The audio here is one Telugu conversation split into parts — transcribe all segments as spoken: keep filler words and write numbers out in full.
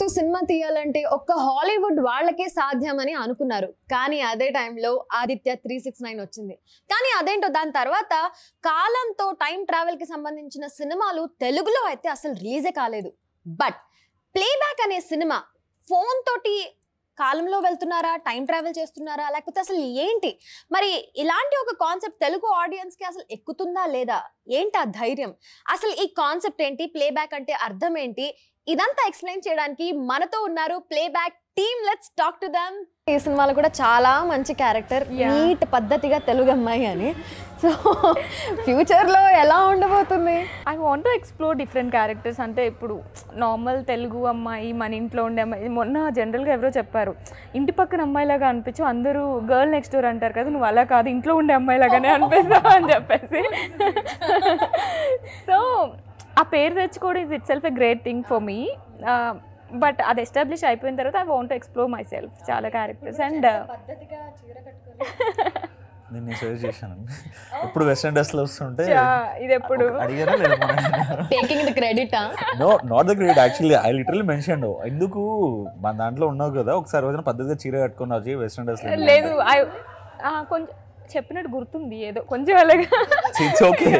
తో సినిమా తీయాలంటే ఒక్క హాలీవుడ్ వాళ్ళకే సాధ్యమని అనుకున్నారు. కానీ అదే టైం లో ఆదిత్య త్రీ సిక్స్ నైన్ వచ్చింది. కానీ అదేంటో దాని తర్వాత కాలంతో టైం ట్రావెల్ కి సంబంధించిన సినిమాలు తెలుగులో అయితే అసలు రిలీజ్ కాలేదు. బట్ ప్లేబ్యాక్ అనే సినిమా ఫోన్ తోటి కాలంలో వెళ్తున్నారా, టైం ట్రావెల్ చేస్తున్నారా, లేకపోతే అసలు ఏంటి మరి ఇలాంటి ఒక కాన్సెప్ట్ తెలుగు ఆడియన్స్ కి అసలు ఎక్కుతుందా లేదా, ఏంటి ఆ ధైర్యం, అసలు ఈ కాన్సెప్ట్ ఏంటి, ప్లేబ్యాక్ అంటే అర్థం ఏంటి, ఇదంతా ఎక్స్ప్లెయిన్ చేయడానికి మనతో ఉన్నారు playback team. Let's talk to them. ఈ సినిమాలో కూడా చాలా మంచి క్యారెక్టర్, నీట్ పద్ధతిగా తెలుగు అమ్మాయి అని. సో ఫ్యూచర్లో ఎలా ఉండబోతుంది? I want to explore different characters. అంటే ఇప్పుడు నార్మల్ తెలుగు అమ్మాయి మన ఇంట్లో ఉండే అమ్మాయి, మొన్న జనరల్గా ఎవరో చెప్పారు ఇంటి పక్కన అమ్మాయిలాగా అనిపించు, అందరూ గర్ల్ నెక్స్ట్ డోర్ అంటారు కదా, నువ్వు అలా కాదు ఇంట్లో ఉండే అమ్మాయిలాగానే అనిపిస్తావు అని చెప్పేసి. సో ఆ పేరు తెచ్చుకోవడం is itself a great thing for me. But అది ఎస్టాబ్లిష్ అయిపోయిన తర్వాత I want to explore myself. చాలా క్యారెక్టర్స్ అండ్ నిన్ను సజెస్ట్ చేశాను. ఇప్పుడు వెస్ట్ ఇండీస్ లో వస్తుంటే ఇది ఎప్పుడు అడిగానా లేదు taking the credit. No not the credit actually I literally mentioned ఎందుకు మన దాంట్లో ఉన్నావు కదా ఒకసారి రోజున పద్ధతిగా చీర కట్టుకొని వచ్చి వెస్ట్ ఇండీస్ లో లేదు కొంచెం చెప్పినట్టు గుర్తుంది ఏదో కొంచెం అలాగా ఇట్స్ ఓకే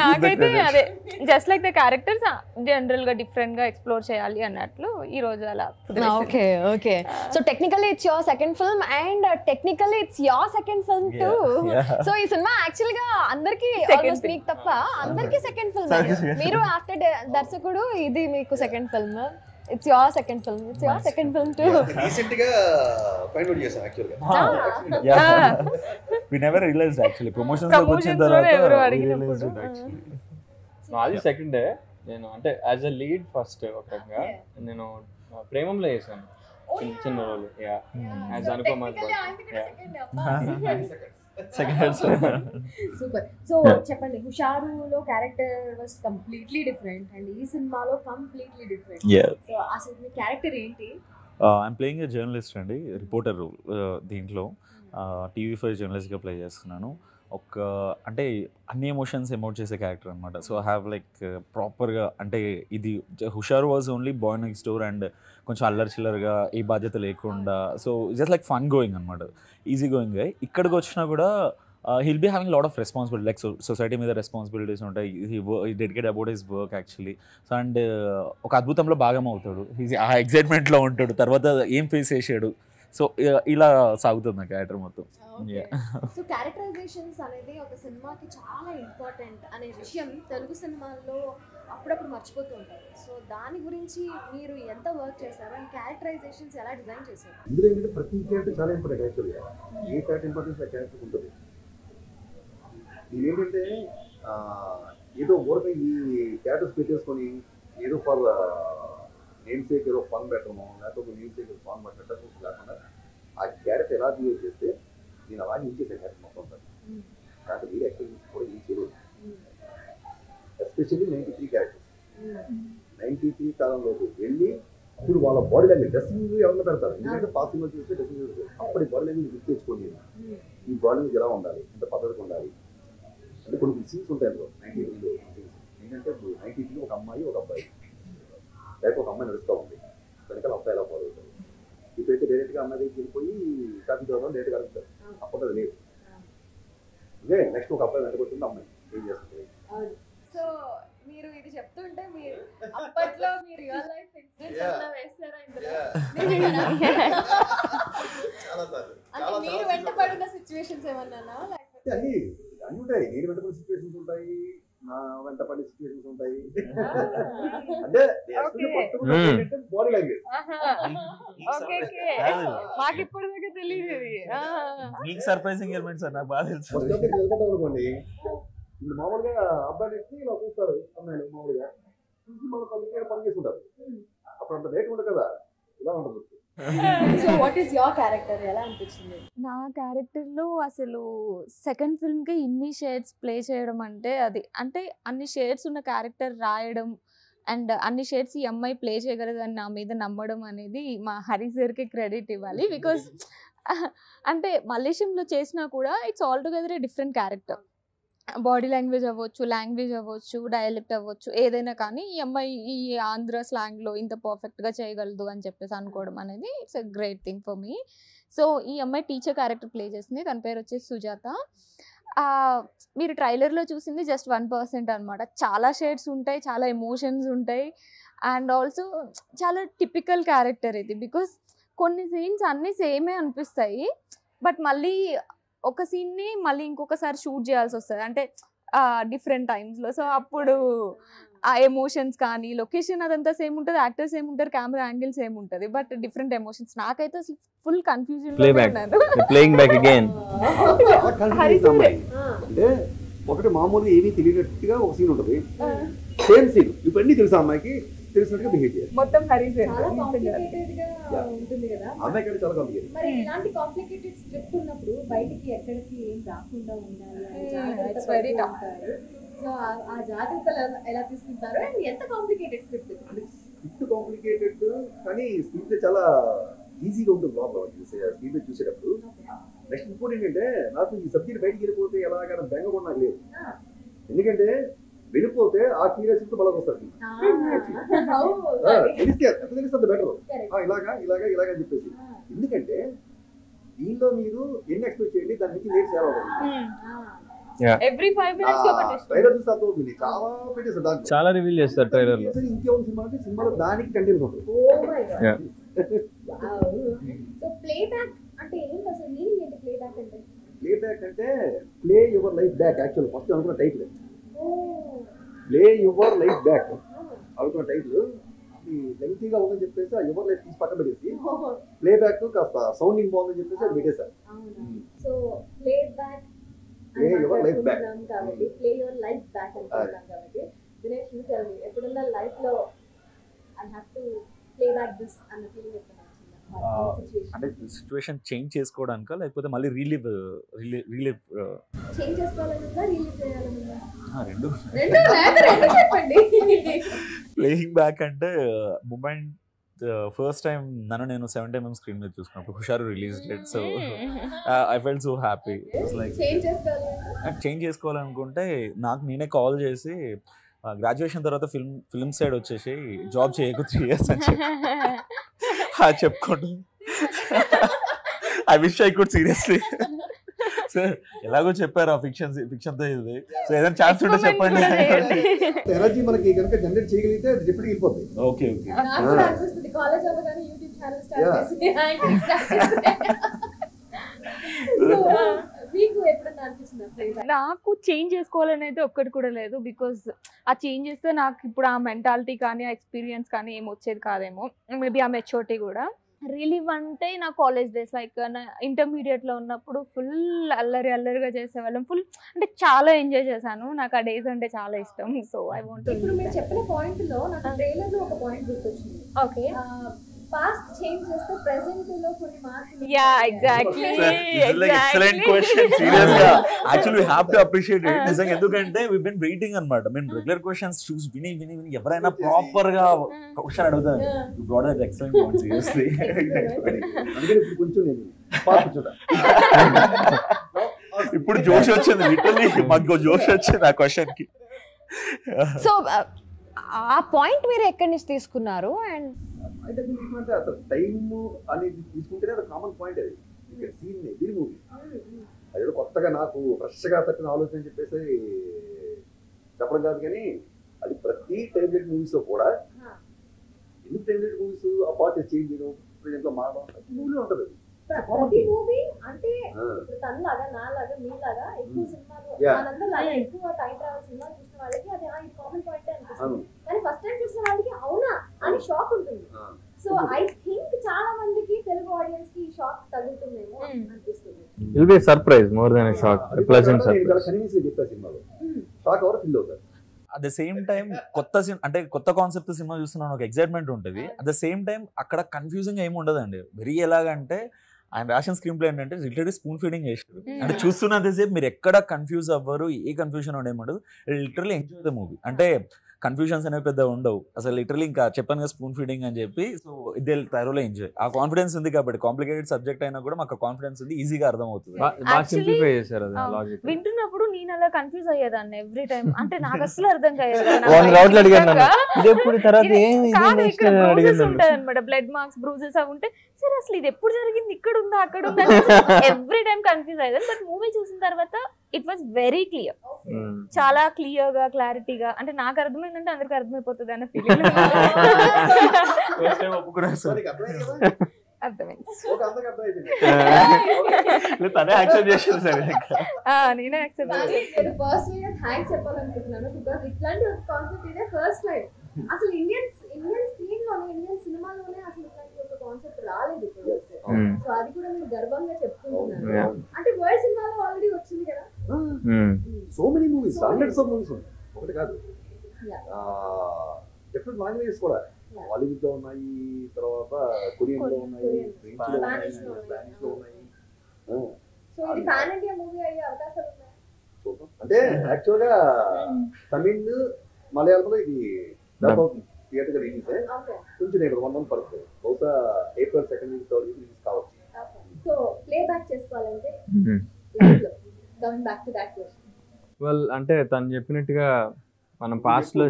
నాకైతే అదే just like the characters general గా డిఫరెంట్ గా ఎక్స్ప్లోర్ చేయాలి అన్నట్లు ఈ రోజు అలా. Okay okay so technically it's your second film and technically it's your second film too. So ఈ సినిమా యాక్చువల్ గా అందరికి ఆల్మోస్ట్ మీకు తప్ప అందరికి సెకండ్ ఫిల్మ్. మీరు ఆఫ్టర్ దర్శకుడు ఇది మీకు second film. It's your second film. It's your second film too. Recent ga find out chesa actually. Yeah. We never realized actually promotions lo vachin tarvata we realized it actually. No adi second day nenu ante as a lead first okanga nenu premam lo chesanu. Chinna role. Yeah. As Anupama. Second. Super. So చెప్పండి, హుషారులో character was completely different and ఈ సినిమాలో కంప్లీట్లీ డిఫరెంట్. సో అసలు మీ క్యారెక్టర్ ఏంటి? ఐఎమ్ ప్లేయింగ్ ఎ జర్నలిస్ట్ అండి, రిపోర్టర్ రోల్ దీంట్లో. టీవీ ఫైవ్ జర్నలిస్ట్గా ప్లే చేస్తున్నాను. ఒక అంటే అన్ని ఎమోషన్స్ ఎమోట్ చేసే క్యారెక్టర్ అనమాట. సో ఐ హ్యావ్ లైక్ ప్రాపర్గా అంటే ఇది Husharu was only boy next door and కొంచెం అల్లరి చిల్లరగా ఏ బాధ్యత లేకుండా, so just like fun going అనమాట, ఈజీ గోయింగ్. అయ్యి ఇక్కడికి వచ్చినా కూడా he'll be having lot of responsibility, like society మీద రెస్పాన్సిబిలిటీస్ ఉంటాయి. He dedicate about his work actually. So and ఒక అద్భుతంలో భాగం అవుతాడు, ఆ ఎగ్జైట్మెంట్లో ఉంటాడు, తర్వాత ఏం ఫేస్ చేసాడు. సో ఇలా సాగుతుంది క్యారెక్టర్ మొత్తం. సో క్యారెక్టరైజేషన్స్ అనేది ఒక సినిమాకి చాలా ఇంపార్టెంట్ అనే విషయం తెలుగు సినిమాల్లో అప్పుడప్పుడు మర్చిపోతూ ఉంటారు. సో దాని గురించి మీరు ఎంత వర్క్ చేశారు అండ్ క్యారెక్టరైజేషన్స్ ఎలా డిజైన్ చేశారు? ఇందులో ఏంటంటే ప్రతి క్యారెక్టర్ చాలా ఇంపార్టెంట్ యాక్చువల్గా. ఏ క్యారెక్టర్ ఇంపార్టెన్స్ ఆ క్యారెక్టర్ ఉంటుంది. ఇది ఏంటంటే ఏదో ఊరక ఈ క్యారెక్టర్స్ పెట్టేసుకొని ఏదో ఫర్ నేమ్ సేక్ ఏదో ఫోన్ పెట్టడము, లేకపోతే ఒక నేమ్ సేక్ ఫోన్ పెట్టడం కాకుండా ఆ క్యారెక్టర్ ఎలా బిహేవ్ చేస్తే నేను అలా నిలిచేసే క్యారెక్టర్ మొత్తం ఉంటాను. నాకు మీరు యాక్టివిటీస్ కూడా ఏం చేయలేదు. Especially ninety three characters ninety three కాలంలోకి వెళ్ళి ఇప్పుడు వాళ్ళ బాడీ లాంగ్వేజ్ డ్రెస్సింగ్ ఎవరైనా పెడతారు. ఎందుకంటే పాత సినిమా చూస్తే డ్రెస్సింగ్ అప్పటి బాడీ లాంగ్వేజ్ గుర్తు తెచ్చుకోండి. ఈ బాడీ లాంగ్వేజ్ ఎలా ఉండాలి, ఇంత పద్ధతిగా ఉండాలి అంటే కొన్ని సీన్స్ ఉంటాయి అందులో. నైన్టీ త్రీలో ఏంటంటే ఇప్పుడు నైన్టీ త్రీలో ఒక అమ్మాయి ఒక అబ్బాయి లేకపోతే ఒక అమ్మాయి నడుస్తూ ఉంది, వెనకాల అబ్బాయి ఎలా ఫాలో అవుతారు. ఇప్పుడైతే డైరెక్ట్గా అమ్మాయి దగ్గరికి వెళ్ళిపోయి కాఫీ చదవడం డైరెక్ట్గా అడుగుతారు. అప్పుడు అది లేదు. ఇదే నెక్స్ట్ ఒక అబ్బాయి వెంటబడుతుంది, అమ్మాయి ఏం చేస్తుంది. సో మీరు ఇది చెప్తుంటే మీరు అప్పట్లో మీ రియల్ లైఫ్ ఇన్సిడెంట్స్ అలా వేస్తారా ఇందులో? చాలా సార్ అంటే మీరు వెంటబడిన సిచ్యువేషన్స్ ఏమన్నానా? లేకపోతే అన్ని అన్ని ఉంటాయి. నేను వెంటబడిన సిచ్యువేషన్స్ ఉంటాయి, నా వెంట పడే సిచ్యువేషన్స్ ఉంటాయి. అంటే బాడీ లాంగ్వేజ్ మాకు ఇప్పటిదాకా తెలియదు. సర్ప్రైజింగ్ ఎలిమెంట్స్ నాకు బాగా తెలుసు. అనుకోండి ఇప్పుడు మామూలుగా అబ్బాయి వ్యక్తి ఇలా చూస్తారు, అమ్మాయిలు మామూలుగా చూసి మన పని పని చేసుకుంటారు. అప్పుడు అంత రేట్ ఉండదు కదా, ఇలా ఉండదు. So what is your character? ఎలా అనిపిస్తుంది? నా క్యారెక్టర్లో అసలు సెకండ్ ఫిల్మ్కి ఇన్ని షేడ్స్ ప్లే చేయడం అంటే అది అంటే అన్ని షేడ్స్ ఉన్న క్యారెక్టర్ రాయడం అండ్ అన్ని షేడ్స్ ఈ అమ్మాయి ప్లే చేయగలదని నా మీద నమ్మడం అనేది మా హరి సార్కి క్రెడిట్ ఇవ్వాలి. బికాజ్ అంటే మలేషియంలో చేసినా కూడా it's altogether a different character. Body language అవ్వచ్చు, లాంగ్వేజ్ అవ్వచ్చు, డైలెక్ట్ అవ్వచ్చు, ఏదైనా కానీ ఈ అమ్మాయి ఈ ఆంధ్ర స్లాంగ్లో ఇంత పర్ఫెక్ట్గా చేయగలదు అని చెప్పేసి అనుకోవడం అనేది it's a great thing for me. So ఈ అమ్మాయి టీచర్ క్యారెక్టర్ ప్లే చేసింది, తన పేరు వచ్చేసి సుజాత. మీరు ట్రైలర్లో చూసింది జస్ట్ వన్ పర్సెంట్ అనమాట. చాలా షేడ్స్ ఉంటాయి, చాలా ఎమోషన్స్ ఉంటాయి, అండ్ ఆల్సో చాలా టిపికల్ క్యారెక్టర్ ఇది. బికాస్ కొన్ని సీన్స్ అన్నీ సేమే అనిపిస్తాయి, బట్ మళ్ళీ ఒక సీన్ని మళ్ళీ ఇంకొకసారి షూట్ చేయాల్సి వస్తుంది, అంటే డిఫరెంట్ టైమ్స్లో. సో అప్పుడు ఆ ఎమోషన్స్ కానీ, లొకేషన్ అదంతా సేమ్ ఉంటుంది, యాక్టర్స్ సేమ్ ఉంటారు, కెమెరా యాంగిల్ సేమ్ ఉంటుంది, బట్ డిఫరెంట్ ఎమోషన్స్. నాకైతే అసలు ఫుల్ కన్ఫ్యూజన్. ఒకటి మామూలుగా ఏమీ తెలియనట్టుగా ఒక సీన్ ఉంటుంది, సేమ్ సీన్ ఇప్పుడు అన్ని తెలుసా అమ్మాయికి, తెలిసినట్టుగా బిహేవ్ చేయాలి. మొత్తం అమ్మాయి కంటే చాలా కాంప్లికేటెడ్. సో ఆ జాగ్రత్తలు ఎలా తీసుకుంటారు? అండ్ ఎంత కాంప్లికేటెడ్ స్క్రిప్ట్ అంటే స్క్రిప్ట్ కాంప్లికేటెడ్ కానీ స్క్రిప్ట్ చాలా ఈజీగా ఉంటుంది లోపల చూసే స్క్రిప్ట్ చూసేటప్పుడు. నెక్స్ట్ ఇంకోటి ఏంటంటే నాకు ఈ సబ్జెక్ట్ బయటికి వెళ్ళిపోతే ఎలాగైనా బెంగ కూడా నాకు లేదు, ఎందుకంటే వెళ్ళిపోతే ఆ క్యూరియాసిటీ బలం వస్తుంది, తెలిస్తే ఎంత తెలిస్తే అంత బెటర్, ఇలాగా ఇలాగా ఇలాగా అని చెప్పేసి. ఎందుకంటే దీనిలో మీరు ఎన్ని ఎక్స్పెక్ట్ చేయండి, దాని నుంచి నేను చాలా చాలా రివీల్ చేస్తారు ట్రైలర్ లో. ప్లేబ్యాక్ అంటే ప్లేబ్యాక్ అంటే play your life back. Actual first అనుకున్న title play your life back అనుకున్న టైటిల్ లెంగ్తీగా ఉందని చెప్పేసి ఆ యువర్ లైఫ్ తీసి పక్కన పెట్టేసి ప్లేబ్యాక్ కాస్త సౌండింగ్ బాగుందని చెప్పేసి అది పెట్టేశారు. ప్లే యువర్ లైఫ్ బ్యాక్ కాబట్టి ప్లే యువర్ లైఫ్ బ్యాక్ అంటాం కాబట్టి దినేష్ యు టెల్ మీ ఎప్పుడన్నా లైఫ్ లో I have to play back this అన్న ఫీలింగ్ ఎప్పుడు వచ్చింది? అంటే సిచువేషన్ చేంజ్ చేసుకోవడానికా లేకపోతే మళ్ళీ రీలివ్ రీలివ్ చేంజ్ చేసుకోవాలనుందా రీలివ్ చేయాలనుందా? ఆ రెండు రెండు నాకు రెండు చెప్పండి. ప్లేయింగ్ బ్యాక్ అంటే మూమెంట్ ఫస్ట్ టైం నన్ను నేను సెవెన్ టైమ్ స్క్రీన్ మీద చూసుకున్నప్పుడు హుషారు release date, so I felt so happy. Like change చేసుకోవాలనుకుంటే నాకు నేనే కాల్ చేసి గ్రాడ్యుయేషన్ తర్వాత ఫిల్మ్ ఫిల్మ్ సైడ్ వచ్చేసి జాబ్ చేయకు త్రీ ఇయర్స్ అని చెప్పి చెప్పుకోండి. I wish I could seriously sir ఎలాగో చెప్పారు ఆ ఫిక్షన్ ఫిక్షన్తో ఇది, సో ఏదైనా ఛాన్స్ ఉంటే చెప్పండి. ఎనర్జీ మనకి కనుక జనరేట్ చేయగలిగితే డిఫరెంట్ అయిపోతుంది. ఓకే ఓకే కాలేజ్ అవగానే యూట్యూబ్ ఛానల్ స్టార్ట్ చేసి. నాకు చేంజ్ చేసుకోవాలని అయితే ఒక్కటి కూడా లేదు, బికాజ్ ఆ చేంజ్ చేస్తే నాకు ఇప్పుడు ఆ మెంటాలిటీ కానీ ఆ ఎక్స్పీరియన్స్ కానీ ఏమి వచ్చేది కాదేమో, మేబీ ఆ మెచ్యూరిటీ కూడా. రిలీవ్ అంటే నా కాలేజ్ డేస్, లైక్ నా ఇంటర్మీడియట్లో ఉన్నప్పుడు ఫుల్ అల్లరి అల్లరిగా చేసేవాళ్ళం, ఫుల్ అంటే చాలా ఎంజాయ్ చేశాను. నాకు ఆ డేస్ అంటే చాలా ఇష్టం. సో ఐ వాంట్ ఇప్పుడు మీరు చెప్పిన పాయింట్లో నాకు ట్రైలర్లో ఒక పాయింట్ గుర్తొచ్చింది. ఓకే పాస్ట్ చేంజ్ చేస్తే ప్రెజెంట్ లో కొన్ని మార్పులు. Yeah exactly excellent question. సీరియస్గా actually we have to appreciate it. నిజంగా ఎందుకంటే వి బీన్ వెయిటింగ్ అన్నమాట. నేను రెగ్యులర్ క్వశ్చన్స్ చూస్ విని విని విని ఎవరైనా ప్రాపర్ గా క్వశ్చన్ అడుగుతారు. You brought up excellent point. Seriously అందుకే కొంచెం నేను పాస్ చూడ ఇప్పుడు జోష్ వచ్చింది, లిటరల్లీ మాకు జోష్ వచ్చింది ఆ క్వశ్చన్ కి. సో ఆ పాయింట్ మీరు ఎక్కడి నుంచి తీసుకున్నారు? అండ్ అంటే తీసుకుంటే అసలు టైమ్ అనేది తీసుకుంటేనే అది కామన్ పాయింట్. అది ఇక్కడ సీన్ ఇది మూవీ అది కూడా కొత్తగా నాకు ఫ్రెష్గా తట్టిన ఆలోచన చెప్పేసి చెప్పడం కాదు, కానీ అది ప్రతి టైమ్లెట్ మూవీస్లో కూడా ఎన్ని టైమ్లెట్ మూవీస్ ఆ పాట చేంజ్ చేయడం ప్రజెంట్లో మారడం ప్రతి మూవీలో ఉంటుంది. ప్రతి మూవీ అంటే తనలాగా నాలాగా మీలాగా ఎక్కువ సినిమాలు మనందరిలాగా ఎక్కువ టైం ట్రావెల్ సినిమాలు చూసిన వాళ్ళకి అది కామన్ పాయింట్ అనిపిస్తుంది, కానీ ఫస్ట్ టైం చూసిన వాళ్ళకి అవునా అని షాక్ ఉంటుంది. సో ఐ థింక్ చాలా మందికి తెలుగు ఆడియన్స్ కి షాక్ తగ్గుతుందేమో అనిపిస్తుంది. Will be surprise more than a shock, a pleasant surprise. కనీస్ చెప్పే సినిమాలో షాక్ అవర్ ఫిల్ అవుతారు. అట్ ద సేమ్ టైం కొత్త సినిమా అంటే కొత్త కాన్సెప్ట్ సినిమా చూస్తున్నాను ఒక ఎక్సైట్మెంట్ ఉంటుంది. అట్ ద సేమ్ టైం అక్కడ కన్ఫ్యూజింగ్ ఏమి ఉండదండి. వెరీ ఎలాగంటే ఆయన రాసిన స్క్రీన్ ప్లే ఏంటంటే లిటరలీ స్పూన్ ఫీడింగ్ చేస్తారు. అంటే చూస్తున్నంతసేపు మీరు ఎక్కడ కన్ఫ్యూజ్ అవ్వరు, ఏ కన్ఫ్యూజన్ ఉండేమండదు, లిటరలీ ఎంజాయ్ ద మూవీ. అంటే कन्फ्यूजन्स अनेవి అసలు లిటరల్లీ ఇంకా చెప్పాను కదా స్పూన్ ఫీడింగ్ అని చెప్పి సో దే థరోలీ ఎంజాయ్ ఆ కాన్ఫిడెన్స్ ఉంది కాబట్టి కాంప్లికేటెడ్ సబ్జెక్ట్ అయినా కూడా నాకు కాన్ఫిడెన్స్ ఉంది ఈజీగా అర్థం అవుతుంది బాగా సింప్లిఫై చేశారు అది లాజిక్ వింటున్నప్పుడు నేను అలా కన్ఫ్యూజ్ అయ్యేదాన్ని ఎవ్రీ టైం అంటే నాకు అసలు అర్థం కాయేది వన్ రౌండ్ లో అడిగాను ఇది ఎప్పుడు తర్వాత ఏం ఇది నెక్స్ట్ అడిగాను అన్నమాట బ్లడ్ మార్క్స్ బ్రూజెస్ అవి ఉంటే సరే అసలు ఇది ఎప్పుడు జరిగింది ఇక్కడ ఉందా అక్కడ ఉందా ఎవ్రీ టైం కన్ఫ్యూజ్ అయ్యేదాన్ని బట్ మూవీ చూసిన తర్వాత it was very clear mm. chaala clear ga clarity ga ante naaku ardham endante andarku ardham ayipothadu ana feeling first time opukura sorry ardham oka andarku ardham ayipindi le tane action chesadu sare ah nene accept chesadu personally thanks cheppalanukuntunanu because itlanti oka concept ide first time asalu indian indian scene lo indian cinema lo ne asalu itlanti oka concept raaledu ippudu so adi kuda nenu garvanga cheptunnaru ante world cinema lo already ochindi kada so many movies so hundreds many. of movies ఒకటి కాదు ఆ డిఫరెంట్ లాంగ్వేజెస్ కూడా బాలీవుడ్ లో ఉన్నాయి తర్వాత కొరియన్ లో ఉన్నాయి ఫ్రెంచ్ లో ఉన్నాయి స్పానిష్ లో ఉన్నాయి సో ఇది పాన్ ఇండియా మూవీ అయ్యే అవకాశాలు ఉన్నాయి అంటే యాక్చువల్ గా తమిళ్ మలయాళం లో ఇది డబ్ అవుతుంది థియేటర్ రిలీజ్ అయ్యే కొంచెం ఇక్కడ వన్ మంత్ పడుతుంది బహుశా ఏప్రిల్ సెకండ్ వీక్ లో రిలీజ్ కావచ్చు సో ప్లే బ్యాక్ చేసుకోవాలంటే coming back to that question well ante tan cheppinattuga manam past lo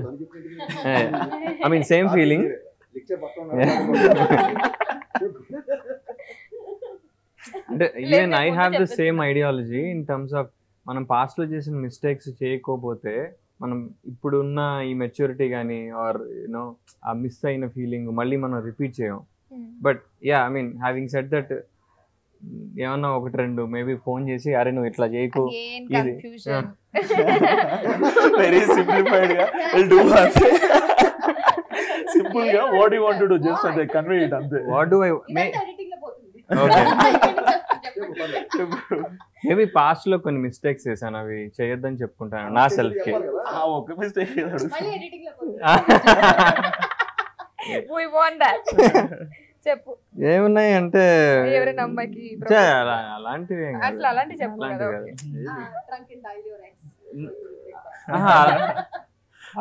I mean same feeling lecture pakkona and even I have the same ideology in terms of manam past lo chesina mistakes cheyakopothe manam ippudu unna ee maturity gaani or you know a miss ayina feeling malli manam repeat cheyam but yeah I mean having said that ఏమన్నా ఒకటి రెండు మేబీ ఫోన్ చేసి అరే నువ్వు ఇట్లా చేయకు ఇది వెరీ సింప్లిఫైడ్ గా విల్ డు వాట్ సింపుల్ గా what you want to do just అదే కన్వే ఇట్ అంతే వాట్ డు ఐ ఎడిటింగ్ లో పోతుంది ఓకే మేబీ పాస్ట్ లో కొన్ని మిస్టేక్స్ చేశాను అవి చేయొద్దని చెప్పుకుంటాను నా సెల్ఫ్ కి ఆ ఓకే మిస్టేక్ చేశాను మళ్ళీ ఎడిటింగ్ లో పోతుంది వి వాంట్ దట్ చెప్పు ఏమున్నాయి అంటే ఎవరి నమ్మకి చాలా అలాంటివి అట్లా అలాంటి చెప్పు కదా ఓకే ట్రంక్ ఇన్ డైల్యూరెక్స్ ఆహా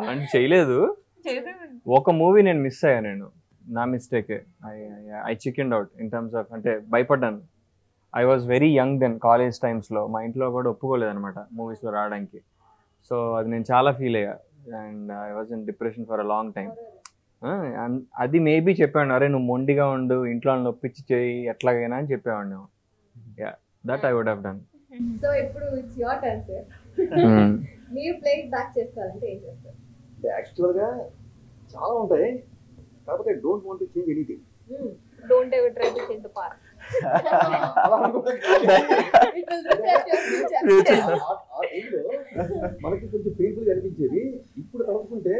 అలాంటి చేయలేదు చేయలేదు ఒక మూవీ నేను మిస్ అయ్యా నేను నా mistake I I chicken out in terms of అంటే భయపడ్డాను I was very young then college times లో మా ఇంట్లో కూడా ఒప్పుకోలేదు అనమాట మూవీస్ లో రావడానికి సో అది నేను చాలా ఫీల్ అయ్యా and I was in depression for a long time అది మేబీ చెప్పాను అరే నువ్వు మొండిగా ఉండు ఇంట్లో నొప్పించి చేయి ఎట్లాగైనా అని చెప్పేవాడిని yeah that I would have done so ఇప్పుడు ఇట్స్ యువర్ టర్న్ సర్ మీరు ప్లేట్ బ్యాక్ చేస్తారంటే ఏం చేస్తారు యాక్చువల్ గా చాలా ఉంటాయి కాబట్టి don't want to change anything don't ever try to change the past it will reflect your future ఆ ఏందో మనకి కొంచెం పెయిన్ఫుల్ గా అనిపించేది ఇప్పుడు తలుచుకుంటే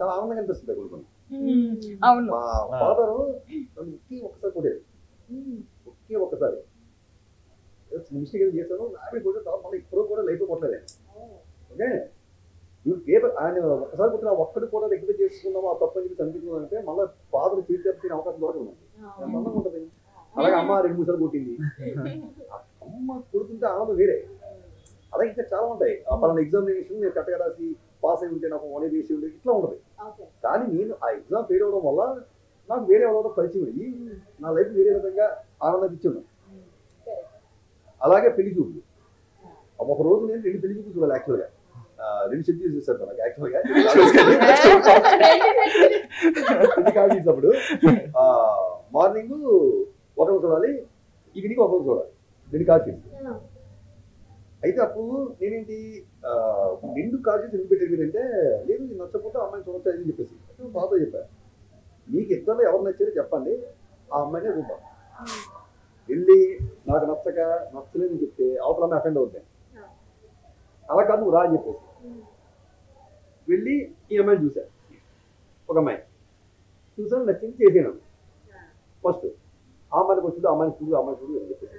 చాలా ఆనందంగా అనిపిస్తుంది కొడుకుని అవును మా ఫాదరు ఒకే ఒకసారి కొట్టేది ఒకే ఒకసారి మిస్టేక్ ఏదో చేశాను నావి కూడా తర్వాత మళ్ళీ ఇప్పుడు కూడా లైఫ్ కొట్టలేదు ఓకే నువ్వు పేపర్ ఆయన ఒకసారి కొట్టిన ఒక్కటి కూడా ఎగ్జిబిట్ చేసుకున్నాము ఆ తప్పని చెప్పి చనిపించుకున్నాను అంటే మళ్ళీ ఫాదర్ ఫీల్ చేసిన అవకాశం దొరకదు అందంగా ఉంటుంది అలాగే అమ్మ రెండు మూడు సార్లు కొట్టింది అమ్మ కొడుతుంటే ఆనందం వేరే అలాగే ఇంకా చాలా ఉంటాయి ఆ పలానా ఎగ్జామినేషన్ నేను కరెక్ట్గా రాసి పాస్ అయి ఉంటే నాకు వన్ ఏ బీసీ ఉండే ఇట్లా ఉండదు కానీ నేను ఆ ఎగ్జామ్ ఫెయిల్ అవ్వడం వల్ల నాకు వేరే వాళ్ళతో పరిచయం అయ్యి నా లైఫ్ వేరే విధంగా ఆనందం ఇచ్చాను అలాగే పెళ్లి చూపులు ఒక రోజు నేను రెండు పెళ్లి చూపులు చూడాలి యాక్చువల్గా రెండు షెడ్యూల్ చేశాను నాకు యాక్చువల్గా ఇది కాల్ చేసినప్పుడు మార్నింగ్ ఒక రోజు చూడాలి ఈవినింగ్ ఒక రోజు చూడాలి రెండు కాల్ చేసి అయితే అప్పుడు నేనేంటి రెండు కాలేజెస్ ఎందుకు పెట్టారు మీరంటే లేదు నేను నచ్చకపోతే అమ్మాయిని చూడొచ్చు అని చెప్పేసి బాధ చెప్పాను నీకు ఇద్దరు ఎవరు నచ్చారో చెప్పండి ఆ అమ్మాయిని చూద్దాం వెళ్ళి నాకు నచ్చక నచ్చలేదని చెప్తే అవతల అమ్మాయి అఫెండ్ అవుతాయి అలా కాదు నువ్వు రా అని చెప్పేసి వెళ్ళి ఈ అమ్మాయిని చూశాను ఒక అమ్మాయి చూసాను నచ్చింది చేసాను ఫస్ట్ ఆ అమ్మాయికి వచ్చింది అమ్మాయిని చూడు అమ్మాయి చూడు అని చెప్పేసి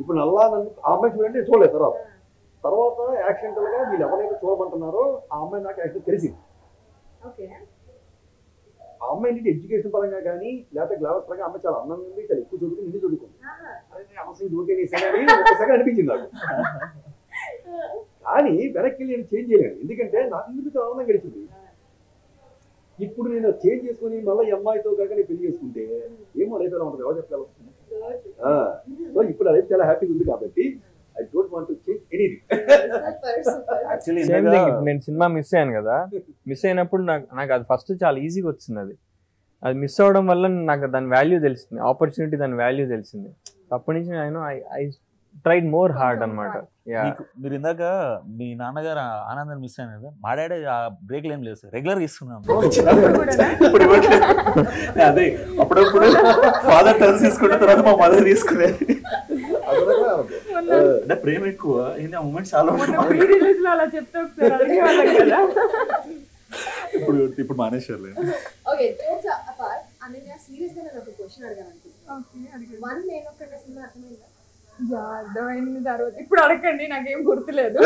ఇప్పుడు నల్లా ఆ అమ్మాయి చూడండి నేను చూడలేదు తర్వాత తర్వాత యాక్సిడెంటల్ గా వీళ్ళు ఎవరైతే చూడమంటున్నారో ఆ అమ్మాయి నాకు యాక్చువల్ తెలిసింది ఆ అమ్మాయి నుండి ఎడ్యుకేషన్ పరంగా కానీ లేకపోతే గ్లామర్ పరంగా అమ్మాయి చాలా అందంగా ఉంది చాలా ఎక్కువ చదువుకుని నిన్ను చదువుకుంది అవసరం ఊరికే అనిపించింది నాకు కానీ వెనక్కి వెళ్ళి నేను చేంజ్ చేయలేను ఎందుకంటే నాకు ఇందుకు చాలా ఆనందం గడిచింది ఇప్పుడు నేను చేంజ్ చేసుకొని మళ్ళీ ఈ అమ్మాయితో కరకని పెళ్లి చేసుకుంటే ఏమో లైఫ్ ఎలా ఉంటది ఎవరు చెప్పాలి ఆ సో ఇప్పుడు లైఫ్ చాలా హ్యాపీగా ఉంది కాబట్టి I don't want to change anything actually నేను సినిమా మిస్ అయ్యాను కదా మిస్ అయినప్పుడు నాకు నాకు అది ఫస్ట్ చాలా ఈజీగా వచ్చింది అది అది మిస్ అవడం వల్ల నాకు దాని వాల్యూ తెలిసింది ఆపర్చునిటీ దాని వాల్యూ తెలిసింది అప్పటి నుంచి నేను I I tried more hard అన్నమాట మీరు ఇందాక మీ నాన్నగారు ఆనందం మిస్ అయ్యాను కదా మా డాడీ ఆ బ్రేక్ లేం లేదు సార్ రెగ్యులర్గా ఇస్తున్నాను అదే అప్పుడప్పుడు ఫాదర్ టర్న్స్ తీసుకున్న తర్వాత మా మదర్ తీసుకునే అంటే ప్రేమ ఎక్కువ ఏంటి ఆ మూమెంట్స్ చాలా అలా చెప్తా ఇప్పుడు ఇప్పుడు మానేశారు okay jokes apart Ananya serious గా నాకు క్వశ్చన్ అడగాలనుకుంటున్నా ఓకే అడగండి వన్ నేను ఒక్కటే సినిమా అర్థమైందా యా అర్థమైంది తర్వాత ఇప్పుడు అడగండి నాకు ఏం గుర్తులేదు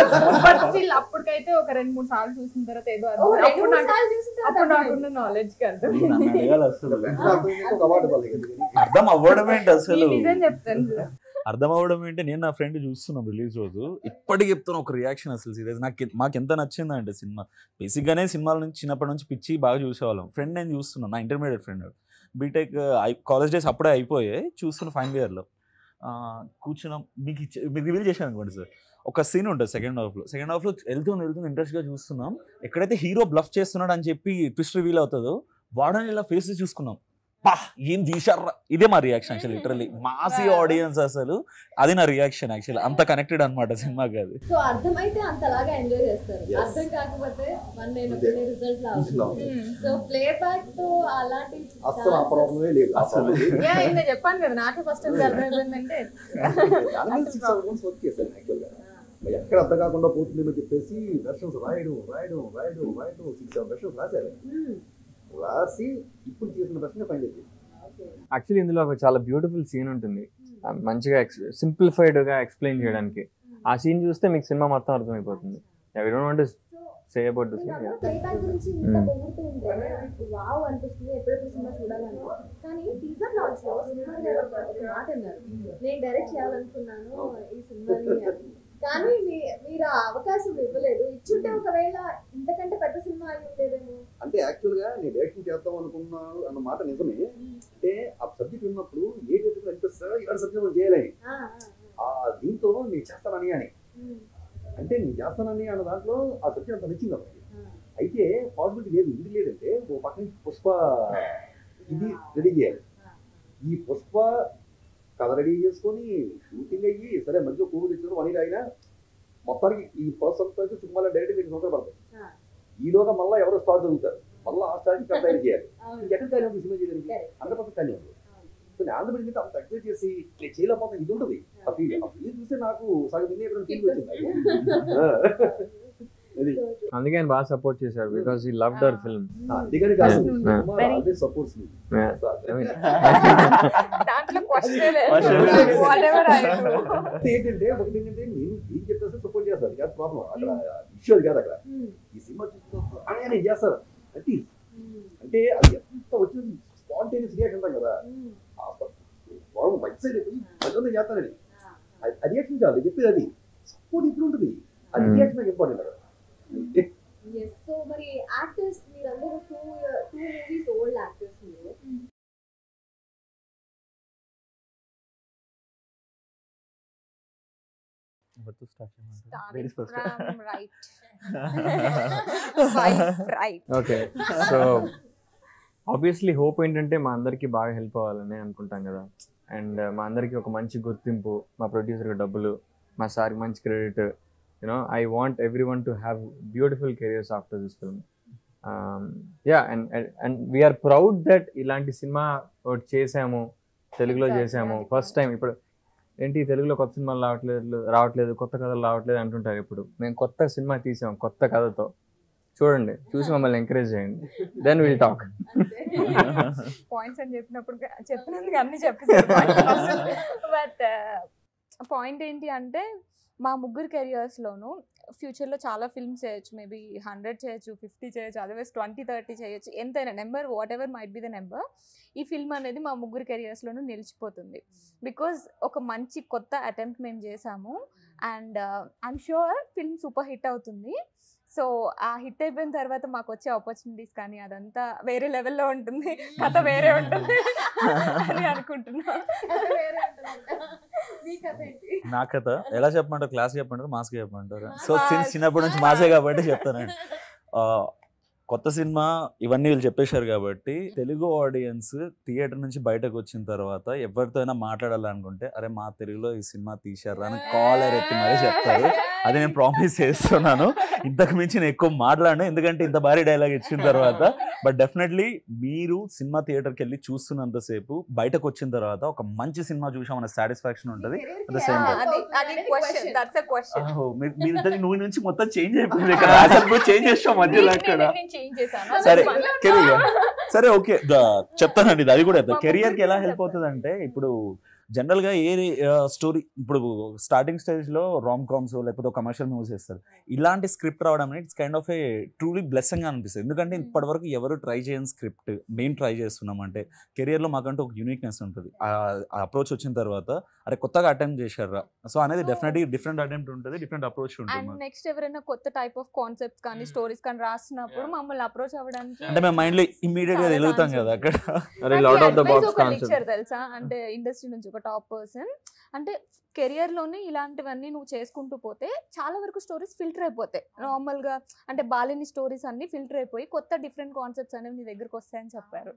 బట్ స్టిల్ అప్పటికైతే ఒక రెండు మూడు సార్లు చూసిన తర్వాత ఏదో అప్పుడు నాకు నాకున్న నాలెడ్జ్ కాదు నన్ను అడగాలి అసలు నాకు అవార్డు పలకలేదు అర్థం అవ్వడం ఏంటి అసలు నిజం చెప్తాను అర్థం అవ్వడం ఏంటి నేను నా ఫ్రెండ్ చూస్తున్నాం రిలీజ్ రోజు ఇప్పటికి చెప్తాను ఒక రియాక్షన్ అసలు సీరియస్ నాకు మాకు ఎంత నచ్చిందంటే సినిమా బేసిక్గానే సినిమాల నుంచి చిన్నప్పటి నుంచి పిచ్చి బాగా చూసేవాళ్ళం ఫ్రెండ్ నేను చూస్తున్నాను నా intermediate friend BTech college days అప్పుడే అయిపోయాయి చూస్తున్న ఫైనల్ ఇయర్లో కూర్చున్నాం మీకు ఇచ్చే మీకు రివీల్ చేశాను అనుకోండి సార్ ఒక సీన్ ఉంటుంది సెకండ్ హాఫ్లో సెకండ్ హాఫ్లో వెళ్తుంది వెళ్తుంది ఇంట్రెస్ట్గా చూస్తున్నాం ఎక్కడైతే హీరో బ్లఫ్ చేస్తున్నాడు అని చెప్పి ట్విస్ట్ రివీల్ అవుతుందో వాడని ఇలా ఫేస్ చూసుకున్నాం పా ఏం తీశారా ఇదే మా reaction actually literally Masih audience అసలు అది నా రియాక్షన్ యాక్చువల్లీ అంత కనెక్టెడ్ అన్నమాట సినిమాకి అది సో అర్థమైతే అంతలాగా ఎంజాయ్ చేస్తారు అర్థం కాకపోతే వన్ నేను కొన్ని రిజల్ట్ లావుతుంది సో ప్లే బ్యాక్ తో అలాంటి అసలు ఆ ప్రాబ్లమే లేదు అసలు యా ఇన్న చెప్పాను కదా నాకు ఫస్ట్ టైం అర్థమైందంటే Anil's problems okay sir actually ఎక్కడ అర్థం కాకుండా పోతుందేమో చెప్పేసి వర్షన్స్ రాయడు రాయడు రాయడు రాయడు సిక్స్ వర్షన్స్ రాశారు యాక్చువల్లీ ఇందులో ఒక చాలా బ్యూటిఫుల్ సీన్ ఉంటుంది మంచిగా సింప్లిఫైడ్ గా ఎక్స్ప్లెయిన్ చేయడానికి ఆ సీన్ చూస్తే మీకు సినిమా మొత్తం అర్థమైపోతుంది I don't want to say about the scene playback గురించి ఇంత పొగుడుతూ ఉంటారు వావ్ అనిపిస్తుంది ఎప్పుడు సినిమా చూడాలని కానీ టీజర్ లాంచ్ లో సినిమా ఒక మాట అన్నారు నేను డైరెక్ట్ చేయాలనుకున్నాను ఈ సినిమాని కానీ మీరు ఆ అవకాశం ఇవ్వలేదు ఇచ్చుంటే ఒకవేళ ఇంతకంటే పెద్ద సినిమా అయి ఉండేదేమో అంటే యాక్చువల్గా నేను డైరెక్షన్ చేద్దాం అనుకున్నాను అన్న మాట నిజమే అంటే ఆ సబ్జెక్ట్ ఉన్నప్పుడు ఏ డైరెక్టర్ అనిపిస్తారో ఇక్కడ సబ్జెక్ట్ చేయలేని ఆ దీంతో నేను చేస్తానని అని అంటే నేను చేస్తానని అన్న దాంట్లో ఆ సబ్జెక్ట్ అంత నచ్చింది అప్పుడు అయితే పాసిబిలిటీ లేదు ఇది లేదంటే ఓ పక్క నుంచి పుష్ప ఇది రెడీ చేయాలి ఈ పుష్ప కథ రెడీ చేసుకొని షూటింగ్ అయ్యి సరే మంచిగా కోవిడ్ ఇచ్చారు వన్ ఇయర్ అయినా మొత్తానికి ఈ ఫస్ట్ సంవత్సరానికి సినిమాలో డైరెక్ట్ రెండు సంవత్సరాలు పడతాయి ఈలోగా మళ్ళీ ఎవరో స్టార్ దొరుకుతారు మళ్ళీ ఆ స్టార్కి కంపేర్ చేయాలి ఎక్కడ ఖాళీ ఉంది సినిమా చేయడానికి హండ్రెడ్ పర్సెంట్ ఖాళీ ఉంది సో నేను ఆంధ్రప్రదేశ్ మీద అంత తక్కువ చేసి నేను చేయలేకపోతే ఇది ఉంటుంది ఆ ఫీల్ ఆ ఫీల్ చూస్తే నాకు సగం నిన్న ఎక్కడ ఫీల్ వచ్చింది అందుకే ఆయన బాగా సపోర్ట్ చేశారు because he loved our film అందుకని కాదు అదే సపోర్ట్స్ ని దాంట్లో క్వశ్చనే లేదు వాటెవర్ ఐ డు ఏంటంటే ఒకటి ఏంటంటే నేను ఏం చెప్తాను సపోర్ట్ చేస్తారు కాదు ప్రాబ్లం అక్కడ ఇష్యూ కాదు అక్కడ ఈ సినిమా చూసుకుంటూ ఆయన చేస్తారు అది అంటే అది ఎంత వచ్చింది స్పాంటేనియస్ రియాక్షన్ ఉంటాం కదా వాడు బయట సైడ్ అదొంది చేస్తానని అది రియాక్షన్ కాదు చెప్పేది అది సపోర్ట్ ఇప్పుడు ఉంటుంది అది రియాక్షన్ ఇంపార్టెంట్ కదా yes so many actors meer andaru two two movies old actors meer but to start very first from right right right okay so obviously hope entante ma andarki baaga help avalane anukuntam kada and ma andarki oka manchi gurtimpu ma producer ki dabbulu ma sir ki manchi credit you know I want everyone to have beautiful careers after this film um yeah and and, and we are proud that ilanti cinema or chesamo telugulo chesamo first time ippudu enti telugulo kotta cinema raavatled raavatled kotta kadhalu raavatled antuntaru ippudu mem kotta cinema teesam kotta kadhato చూడండి చూసి మమ్మల్ని ఎంకరేజ్ చేయండి దెన్ విల్ టాక్ పాయింట్స్ అని చెప్పినప్పుడు చెప్పినందుకు అన్ని చెప్పేసారు బట్ పాయింట్ ఏంటి అంటే మా ముగ్గురు కెరియర్స్లోనూ ఫ్యూచర్లో చాలా ఫిల్మ్స్ చేయొచ్చు మేబీ హండ్రెడ్ చేయొచ్చు ఫిఫ్టీ చేయొచ్చు అదర్వైజ్ ట్వంటీ థర్టీ చేయొచ్చు ఎంతైనా number whatever might be the number ఈ ఫిల్మ్ అనేది మా ముగ్గురు కెరియర్స్లోనూ నిలిచిపోతుంది బికాజ్ ఒక మంచి కొత్త అటెంప్ట్ మేము చేసాము and I'm sure film super hit అవుతుంది సో ఆ హిట్ అయిపోయిన తర్వాత మాకు వచ్చే ఆపర్చునిటీస్ కానీ అదంతా వేరే లెవెల్లో ఉంటుంది, కథ వేరే ఉంటుంది అని అనుకుంటున్నాను. నా కథ ఎలా చెప్పమంటారు, క్లాస్ చెప్పమంటారు, మాస్గా చెప్పమంటారు. సో సిన్స్ చిన్నప్పటి నుంచి మాసే కాబట్టి చెప్తానండి. కొత్త సినిమా ఇవన్నీ వీళ్ళు చెప్పేశారు కాబట్టి తెలుగు ఆడియన్స్ థియేటర్ నుంచి బయటకు వచ్చిన తర్వాత ఎవరితో అయినా మాట్లాడాలనుకుంటే అరే మా తెలుగులో ఈ సినిమా తీశారా అని కాలర్ ఎత్తి మరీ చెప్తారు. అది నేను ప్రామిస్ చేస్తున్నాను, ఇంతకు మించి నేను ఎక్కువ మాట్లాడను ఎందుకంటే ఇంత భారీ డైలాగ్ ఇచ్చిన తర్వాత. బట్ డెఫినెట్లీ మీరు సినిమా థియేటర్కి వెళ్ళి చూస్తున్నంతసేపు బయటకు వచ్చిన తర్వాత ఒక మంచి సినిమా చూసామన్న సాటిస్ఫాక్షన్ ఉంటుంది. అట్ ద సేమ్ టైం నువ్వు నుంచి మొత్తం చేంజ్ అయిపోయింది అసలు, చేంజ్ చేసావు మధ్యలో అక్కడ. సరే కెరియర్, సరే ఓకే చెప్తానండి అది కూడా. కెరియర్కి ఎలా హెల్ప్ అవుతుంది అంటే ఇప్పుడు జనరల్ గా ఏ స్టోరీ ఇప్పుడు స్టార్టింగ్ స్టేజ్ లో రామ్ కామ్స్ లేకపోతే కమర్షియల్ మూవీస్ చేస్తారు. ఇలాంటి స్క్రిప్ట్ రావడం అనేది it's kind of a truly blessing గా అనిపిస్తుంది. ఎందుకంటే ఇప్పటి వరకు ఎవరు ట్రై చేయని స్క్రిప్ట్ మేము ట్రై చేస్తున్నాం అంటే కెరియర్ లో మాకంటే ఒక యూనిక్నెస్ ఉంటుంది. అప్రోచ్ వచ్చిన తర్వాత అరే కొత్తగా అటెంప్ట్ చేశారా సో అనేది డెఫినెట్లీ డిఫరెంట్ అటెంప్ట్ ఉంటుంది, డిఫరెంట్ అప్రోచ్ ఉంటుంది. నెక్స్ట్ ఎవరైనా కొత్త టైప్ ఆఫ్ కాన్సెప్ట్స్ కానీ స్టోరీస్ కానీ రాసినప్పుడు మమ్మల్ని అప్రోచ్ అవ్వడానికి అంటే మేము మైండ్ లో ఇమీడియట్ గా వెలుగుతాం కదా అక్కడ. తెలుసా అంటే ఇండస్ట్రీ నుంచి టాప్ పర్సన్ అంటే కెరియర్లోనే ఇలాంటివన్నీ నువ్వు చేసుకుంటూ పోతే చాలా వరకు స్టోరీస్ ఫిల్టర్ అయిపోతాయి. నార్మల్గా అంటే బాలిని స్టోరీస్ అన్ని ఫిల్టర్ అయిపోయి కొత్త డిఫరెంట్ కాన్సెప్ట్స్ అనేవి నీ దగ్గరకు వస్తాయని చెప్పారు.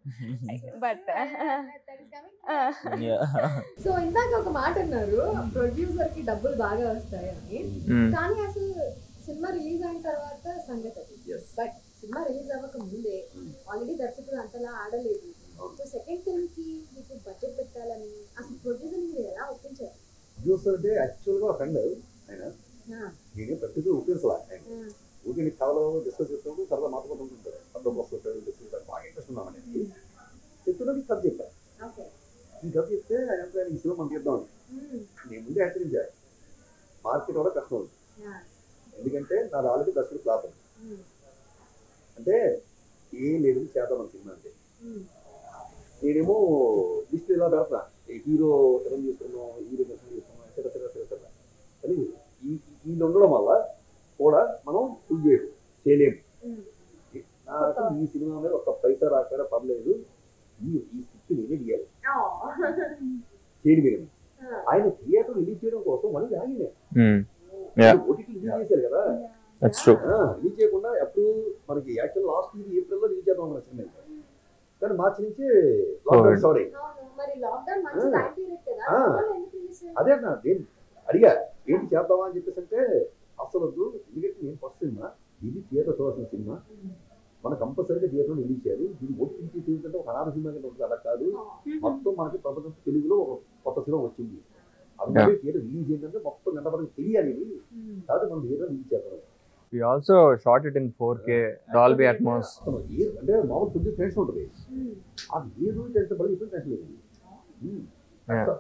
బట్ సో ఇందాక ఒక మాట అన్నారు, ప్రొడ్యూసర్ కి డబ్బులు బాగా వస్తాయి అని. కానీ అసలు సినిమా రిలీజ్ అయిన తర్వాత సంగతి అది. బట్ సినిమా రిలీజ్ అవ్వక ముందే ఆల్రెడీ దర్శకుడు అంతలా ఆడలేదు. ప్రొడ్యూసర్ అంటే యాక్చువల్గా ఒక ఫ్రెండ్ ఆయన, నేను ప్రతిదీ ఊపించలా ఆయన, ఊరికి నీకు కావాలో డిస్కస్ చేసినప్పుడు సరదా మాత్రం ఉంటుంటారు అర్థం వస్తుంటారు డిస్కస్ బాగా ఇంట్రెస్ట్ ఉన్నాం అనేది చెప్తున్నది కథ చెప్పాను. ఈ కథ చెప్తే ఆయన ఈ సినిమా మనం చేద్దామని నేను ముందే హెచ్చరించాను. మార్కెట్ వల్ల కష్టం ఉంది ఎందుకంటే నాది ఆల్రెడీ దర్శకుడు ఫ్లాప్ ఉంది అంటే ఏం లేదు చేద్దాం అని సినిమా అంటే నేనేమో లిస్ట్ ఇలా పెడతా హీరో ఎరం చేస్తున్నాం హీరో ఎరం చేస్తున్నాం ఎక్కడ అని. ఈ వీళ్ళు ఉండడం వల్ల కూడా మనం ఫుల్ చేయడం చేయలేము. నా రకం ఈ సినిమా మీద ఒక పైసా రాక పర్లేదు ఈ స్క్రిప్ట్ నేనే తీయాలి చేయడం. ఆయన థియేటర్ రిలీజ్ చేయడం కోసం మళ్ళీ ఆగినాను ఓటీటీ రిలీజ్ చేశారు కదా రిలీజ్ చేయకుండా. అప్పుడు మనకి యాక్చువల్ లాస్ట్ ఇది ఏప్రిల్లో రిలీజ్ చేద్దాం నచ్చింది కానీ మార్చి నుంచి లాక్డౌన్ సారీ అదే అన్న నేను అడిగా ఏంటి చేద్దామా అని చెప్పేసి అంటే అసలు వద్దు ఎందుకంటే నేను ఫస్ట్ సినిమా ఇది థియేటర్ చూడాల్సిన సినిమా మనం కంపల్సరీగా థియేటర్లో రిలీజ్ చేయాలి. దీన్ని ఓటీటీ చూసినట్టు ఒక అనాథ సినిమా కింద ఉంటుంది అలా కాదు. మొత్తం మనకి ప్రపంచం తెలుగులో ఒక కొత్త సినిమా వచ్చింది అందుకే థియేటర్ రిలీజ్ ఏంటంటే మొత్తం గంట పడక తెలియాలి కాదు మనం థియేటర్ రిలీజ్ చేద్దాం. We also shot it in four K, Dolby Atmos. అంటే మామూలు కొంచెం టెన్షన్ ఉంటుంది అది ఏ రోజు టెన్షన్ పడి ఇప్పుడు టెన్షన్ లేదు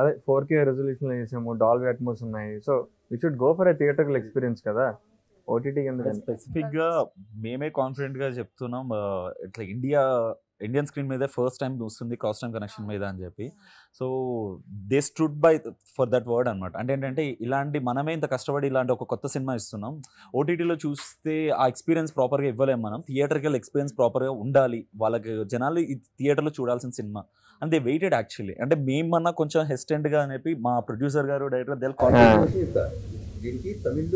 అదే ఫోర్ కే రెజల్యూషన్లో చేసాము డాల్బీ అట్మాస్ ఉన్నాయి. So you should go for a theatrical experience కదా ఓటీటీ కింద. స్పెసిఫిక్గా మేమే కాన్ఫిడెంట్గా చెప్తున్నాం ఇట్లా ఇండియా ఇండియన్ స్క్రీన్ మీదే ఫస్ట్ టైం వస్తుంది క్రాస్ టైం కనెక్షన్ మీద అని చెప్పి. So they stood by for that word అనమాట. అంటే ఏంటంటే ఇలాంటి మనమే ఇంత కష్టపడి ఇలాంటి ఒక కొత్త సినిమా ఇస్తున్నాం ఓటీటీలో చూస్తే ఆ ఎక్స్పీరియన్స్ ప్రాపర్గా ఇవ్వలేము మనం. థియేటర్కి వెళ్ళి ఎక్స్పీరియన్స్ ప్రాపర్గా ఉండాలి వాళ్ళకి, జనాలు థియేటర్లో చూడాల్సిన cinema and they waited actually. అంటే మేమన్నా కొంచెం హెస్టెంట్గా అని చెప్పి మా ప్రొడ్యూసర్ గారు డైరెక్టర్ దే కాన్ఫిడెన్స్ ఇస్తారు. దీనికి తమిళ్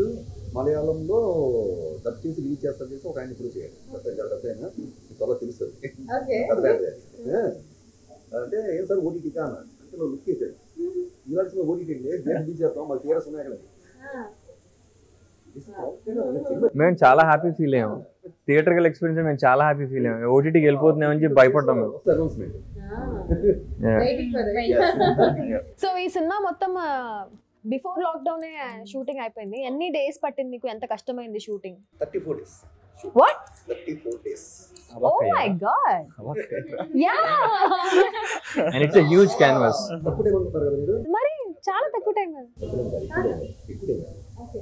మలయాళంలో డబ్ చేసి రిలీజ్ చేస్తారు చేసి ఒక ఆయన ప్రూవ్ చేయాలి చాలా తెలుస్తుంది అంటే ఏం సార్ ఓటీటీ కాన అంటే నువ్వు లుక్ చేశాడు ఇలాంటి ఓటీటీ రిలీజ్ చేస్తాం మరి తీరస్ ఉన్నాయి అక్కడ. మేము చాలా హ్యాపీ ఫీల్ అయ్యాము థియేటర్కల్ ఎక్స్పీరియన్స్ మేము చాలా హ్యాపీ ఫీల్ అయ్యాము. ఓటీటీకి వెళ్ళిపోతున్నాం అని భయపడ్డాము. సో ఈ సినిమా మొత్తం బిఫోర్ లాక్డౌన్ షూటింగ్ అయిపోయింది. ఎన్ని డేస్ పట్టింది మీకు, ఎంత కష్టమైంది shooting? thirty-four days. What? thirty-four days. Oh my god. Yeah. And it's a huge canvas. మరి చాలా తక్కువ టైం కదా. ఓకే.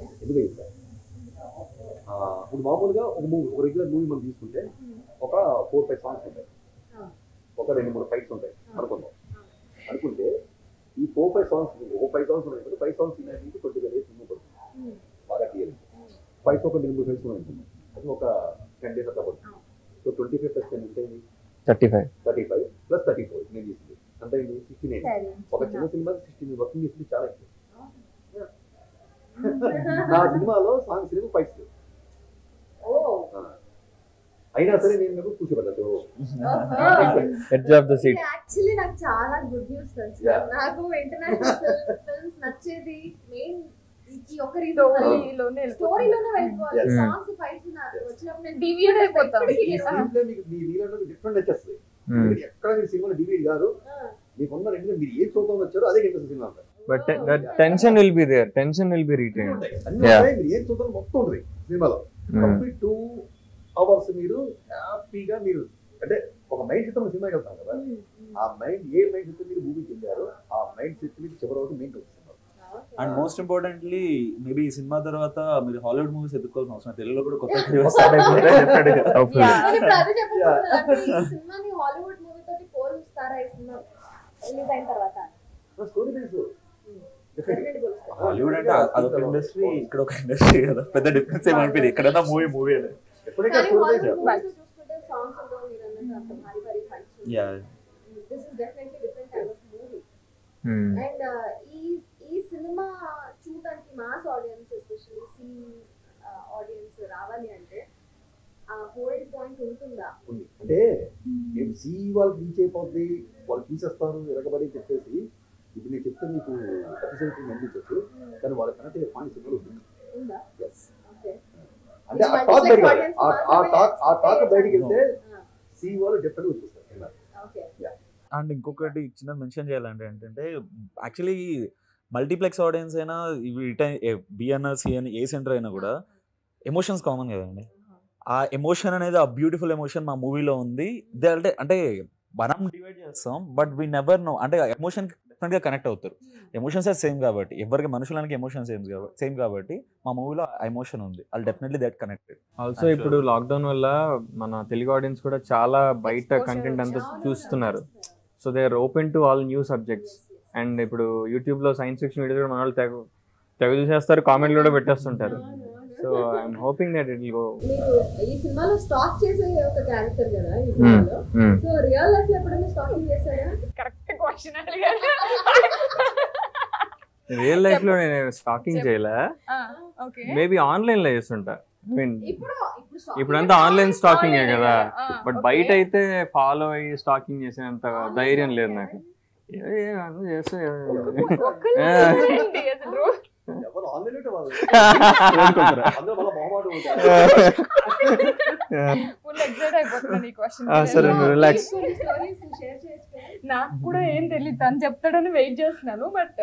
ఆ ఇప్పుడు మామూలుగా ఒక రెగ్యులర్ మూవీ మనం తీసుకుంటే ఒక four five సాంగ్స్ ఉంటాయి. ఒక రెండు మూడు ఫైట్స్ ఉంటాయి అనుకుందాం. అనుకుంటే ఈ four five సాంగ్స్, ఒక five సాంగ్స్ ఉన్నాయి. five సాంగ్స్ ఉన్నాయి. కొద్దిగా రేపు మూవ్ అవుతుంది. బాగా తీయాలి. ఫైవ్ ఒక లింబు ఫైవ్ ఉంటుంది. అది ఒక టెన్ డేస్ అట్లా పడుతుంది. So twenty five plus ten అంటే thirty five thirty five plus thirty four నేను తీసుకుంది అంటే సిక్స్టీ నైన్ ఒక చిన్న సినిమా సిక్స్టీ వర్కింగ్ తీసుకుని చాలా ఎక్కువ. నా సినిమాలో సాంగ్స్ లేవు ఫైట్స్ అయినా సరే నేను కూర్చోబెట్టాను. యాక్చువల్లీ నాకు చాలా గుడ్ న్యూస్ తెలుసు. నాకు ఇంటర్నేషనల్ ఫిల్మ్స్ నచ్చేది మెయిన్ ఈ ఒక రీజన్ లోనే స్టోరీలోనే వెళ్ళిపోవాలి. సాంగ్స్ ఫైట్స్ వచ్చినప్పుడు నేను డివియేట్ అయిపోతాను. అంటే మీకు మీ వీలనో డిఫరెంట్ వచ్చేస్తుంది. మీరు ఎక్కడ మీ సినిమాలో డివియేట్ కాదు. మీకు ఉన్న రెండు మీరు ఏ చూద్దాం వచ్చారో అదే ఇంట్రెస్ట్ సినిమా అంటారు. But the tension will be there. Tension will be retained. Yeah మీరు ఏ చూద్దాం మొత్తం ఉంటుంది సినిమాలో. కంప్లీట్ టు అవర్స్ మీరు హ్యాపీగా మీరు అంటే ఒక మైండ్ సెట్ తో సినిమాకి వెళ్తాం కదా. ఆ మైండ్ ఏ మైండ్ సెట్ మీరు మూవీకి వెళ్ళారో ఆ మైండ్ సెట్ మీకు చివరి వరకు మెయింటైన్ చేస్తారు. అండ్ మోస్ట్ ఇంపార్టెంట్లీ మేబీ ఈ సినిమా తర్వాత మీరు హాలీవుడ్ మూవీస్ ఎదుర్కోవాల్సిన అవసరం తెలుగులో కూడా కొత్త క్రేజ్ స్టార్ట్ అయిపోయింది. హాలీవుడ్ అంటే అదొక ఇండస్ట్రీ, ఇక్కడ ఒక ఇండస్ట్రీ కదా. పెద్ద డిఫరెన్స్ ఏమనిపించింది ఎక్కడైనా మూవీ మూవీ అనేది. చూడడానికి mass audience especially C audience రావాలి అంటే ఆ హోల్డ్ పాయింట్ ఉంటుందా అంటే మేము సీ వాళ్ళు రీచ్ అయిపోద్ది, వాళ్ళు తీసేస్తారు ఎరగబడి చెప్పేసి ఇప్పుడు నేను చెప్తే మీకు అఫీషియల్ అందించవచ్చు. కానీ వాళ్ళ కన్నా పాయింట్ సినిమాలు ఉంటుంది అంటే ఆ టాక్ బయటకి ఆ టాక్ బయటకి వెళ్తే సీ వాళ్ళు డిఫరెంట్ వచ్చేస్తారు. అండ్ ఇంకొకటి చిన్న మెన్షన్ చేయాలంటే ఏంటంటే యాక్చువల్లీ మల్టీప్లెక్స్ ఆడియన్స్ అయినా బిఎన్ఆర్ సిఎన్ ఏ సెంటర్ అయినా కూడా ఎమోషన్స్ కామన్ కదండి. ఆ ఎమోషన్ అనేది ఆ బ్యూటిఫుల్ ఎమోషన్ మా మూవీలో ఉంది. దే అంటే అంటే మనం డివైడ్ చేస్తాం బట్ వీ నెవర్ నో అంటే ఎమోషన్కి డిఫరెంట్గా కనెక్ట్ అవుతారు. ఎమోషన్స్ అది సేమ్ కాబట్టి ఎవరికి మనుషులకి ఎమోషన్స్ సేమ్ కాబట్టి సేమ్ కాబట్టి మా మూవీలో ఎమోషన్ ఉంది. అది డెఫినెట్లీ దట్ కనెక్టెడ్. ఆల్సో ఇప్పుడు లాక్డౌన్ వల్ల మన తెలుగు ఆడియన్స్ కూడా చాలా బయట కంటెంట్ అంతా చూస్తున్నారు. So they are open to all new subjects. And ఇప్పుడు యూట్యూబ్లో సైన్స్ ఫిక్షన్ వీడియోస్ కూడా మన వాళ్ళు తెగ తెగ చూసేస్తారు, కామెంట్లు కూడా పెట్టేస్తుంటారు. So I'm hoping that it will go. ఈ సినిమాలో స్టాక్ చేసే ఒక క్యారెక్టర్ కదా ఈ సినిమాలో. సో రియల్ లైఫ్ లో ఎప్పుడైనా స్టాకింగ్ చేశారా? కరెక్ట్ క్వశ్చన్ అడిగారు. రియల్ లైఫ్ లో నేను స్టాకింగ్ చేయలా. ఓకే మేబీ ఆన్లైన్ లో చేస్తుంటా. ఐ మీన్ ఇప్పుడు ఇప్పుడంతా ఆన్లైన్ స్టాకింగే కదా. బట్ బయట అయితే ఫాలో అయ్యి స్టాకింగ్ చేసేంత ధైర్యం లేదు నాకు. నాకు కూడా ఏం తెలియదు అని చెప్తాడని వెయిట్ చేస్తున్నాను. బట్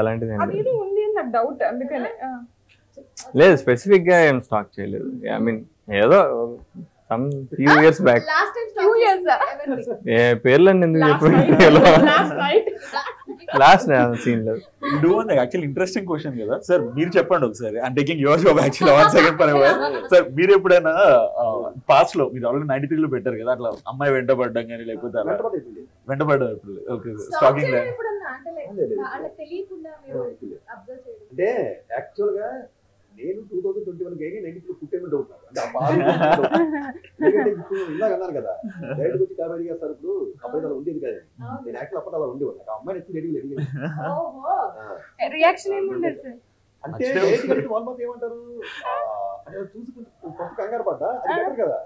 అలాంటిది ఉంది అని నాకు డౌట్. అందుకనే లేదు స్పెసిఫిక్ గా ఏం స్టాక్ చేయలేదు. ఐ మీన్ ఏదో some few years back last time few years eh perlan endu cheppadu last night last night I seen love do one actually interesting question kada sir meer cheppandi okasari I'm taking your job actually one second parava sir meer eppudaina past lo meer already ninety-three lo better kada atla amma venta paddam gaani lekapotha venta paddam eppudu okay stalking la eppudanna ante like ala teliyakunda meer observe cheyadu ante actually ga నేను టూ థౌసండ్ ట్వంటీ వన్ గైన్ నైన్టీ టూ ఫుట్ ఏమెంట్ అవుతున్నాను అంటే ఆ బాధ ఎందుకంటే ఇప్పుడు ఇందాక అన్నారు కదా డైరెక్ట్ వచ్చి కాబట్టి చేస్తారు. ఇప్పుడు అబ్బాయి అలా ఉండేది కాదు. నేను యాక్చువల్ అప్పటి అలా ఉండేవాడు. నాకు అమ్మాయిని వచ్చి రెడీ రెడీ అంటే వన్ మంత్ ఏమంటారు చూసుకుంటే కొంత కంగారు పడ్డా అది కదా.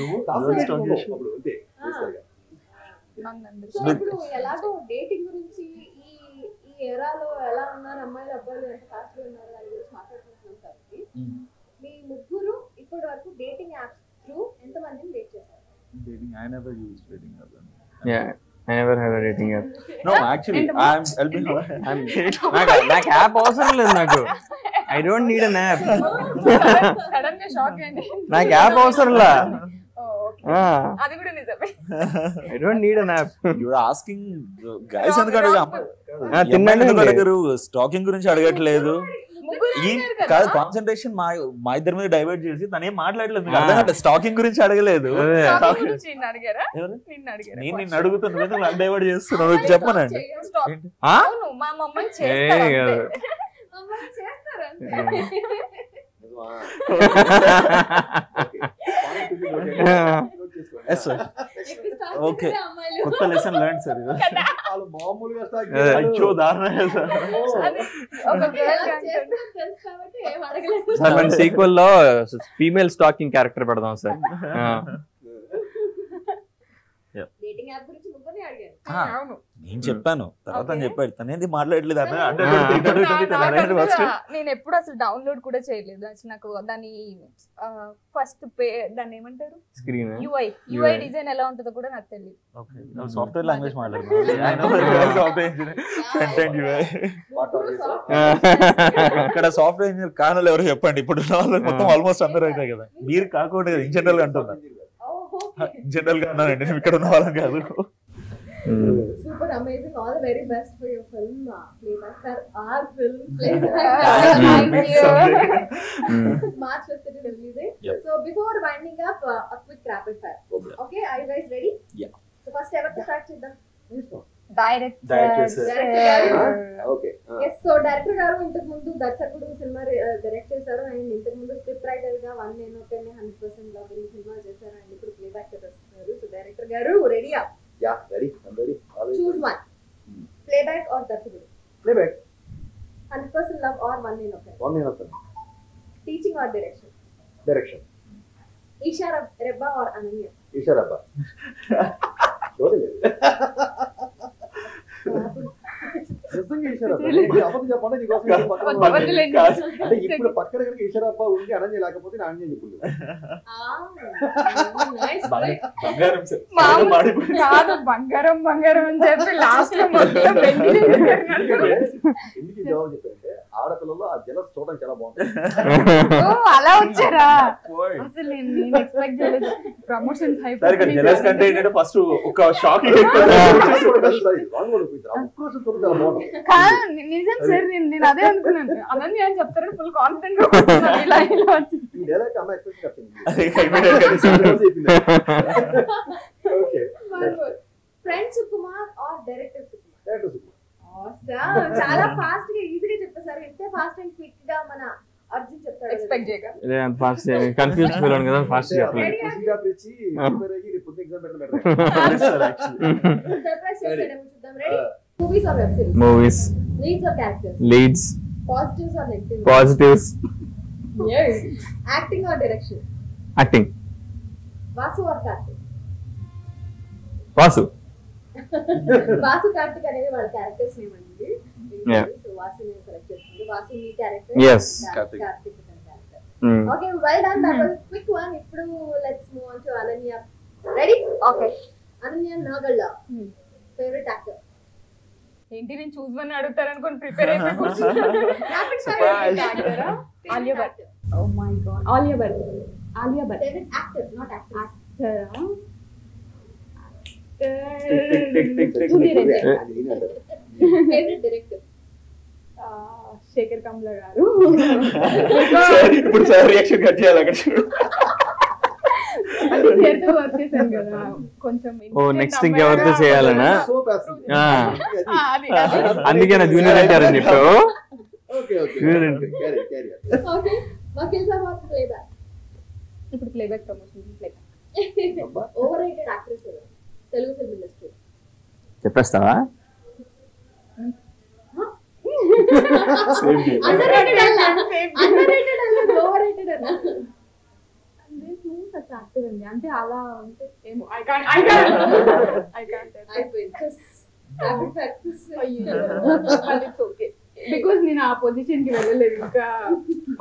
నువ్వు అంతే ఇప్పుడు ఎలాగో డేటింగ్ గురించి ఈ ఈ ఎరాలో ఎలా ఉన్నారు అమ్మాయిలు అబ్బాయిలు ఎంత ఫాస్ట్గా ఉన్నారు దాని గురించి మాట్లాడుకుంటున్నాం కాబట్టి మీ ముగ్గురు ఇప్పటి వరకు డేటింగ్ యాప్స్ త్రూ ఎంతమందిని డేట్ చేశారు? Dating I never used dating app. Yeah I never have a dating app. No actually I am helping I am నాకు యాప్ అవసరం లేదు. నాకు I don't need an app. Sudden గా షాక్ అయ్యింది. నాకు యాప్ అవసరం లా. అది కూడా నిజమే. I don't need an app. You are asking guys ఎందుకు అడగరు? తిన్నాను ఎందుకు అడగరు? స్టాకింగ్ గురించి అడగట్లేదు. కాన్సంట్రేషన్ మా మా ఇద్దరి మీద డైవర్ట్ చేసి తనేం మాట్లాడలేదు. మీకు అర్థం కాదు. స్టాకింగ్ గురించి అడగలేదు. స్టాకింగ్ గురించి నిన్ను అడిగారా? నిన్ను అడిగారా? నేను నిన్ను అడుగుతున్నా నువ్వు డైవర్ట్ చేస్తున్నావు చెప్పనండి. అవును మా మమ్మని చేస్తారా? మమ్మని చేస్తారా? फीमेल स्टाकिंग कैरेक्टर पड़ता सर जनरल जनरल గా అన్నారండి నేను ఇక్కడ ఉన్నవాళ్ళం కాదు. Super amazing all the very best for your film playback sir or film playback thank you March fifth release so before winding up a quick rapid fire okay I guys ready yeah so first ever to start చేద్దాం యూస్కో డైరెక్టర్ ఆడపిల్లలో ఆ జలస్ చూడడం చాలా బాగుంటుంది. అలా వచ్చారా నిజం సార్? నేను అదే అనుకున్నాను. అనన్య అని చెప్తారని ఫుల్ కాన్ఫిడెంట్ చాలా ఫాస్ట్ గా ఈజీగా చెప్తారు. ఎంత ఫాస్ట్ అండ్ క్విక్ గా మన అర్జున్ చెప్తాడు. ఎక్స్పెక్ట్ చేయగా లేదు ఫాస్ట్ కన్ఫ్యూజ్ ఫీల్ కదా ఫాస్ట్ చెప్పాలి. ఈజీగా పిచ్చి ఇవరేకి రిపోర్ట్ ఎగ్జామ్ పెట్టడం బెటర్ సార్. యాక్చువల్లీ సర్ప్రైజ్ చేద్దాం చూద్దాం. Ready? Movies or web series? Movies. Leads or characters? Leads. Positives or negatives? Positives. yes. Acting or direction? Acting. Vasu or Karthik? Vasu. Vasu Karthik అనేది వాళ్ళ క్యారెక్టర్స్ నేమ్ అండి. Yeah. So Vasu is selected. Vasu is character. Yes. Karthik. Karthik is character. Mm. Okay, well done. That was a quick one. Now let's move on to Ananya. Ready? Okay. Ananya Nagalla. Hmm. Favorite actor. Hindi ne choose one adutaru anuko prepare ayi kuchunna. Rapid fire actor. Alia Bhatt. Oh my god. Alia Bhatt. Alia Bhatt. Favorite actor, not actor. Actor. Tick tick tick tick. Favorite director. Shekhar Kammula గారు. ఇప్పుడు సార్ రియాక్షన్ కట్ చేయాలి అక్కడ చూడు. అది చేర్తో వర్క్ చేశాను కదా కొంచెం. ఓ నెక్స్ట్ థింగ్ ఎవరితో చేయాలనా? ఆ అది అందుకే నా జూనియర్ అంటారు అని చెప్పు. ఓకే ఓకే జూనియర్ అంటే carry carry okay. Vakeel Saab of playback? ఇప్పుడు playback promotion playback. Over rated actress ఎవరు తెలుగు ఫిల్మ్ ఇండస్ట్రీ? చెప్పేస్తావా? underrated alla underrated alla overrated alla ande too such actor andi ante ala ante emo i can't i can't i can't i win this happy practice but it's okay because nina a position ki vellaledu inka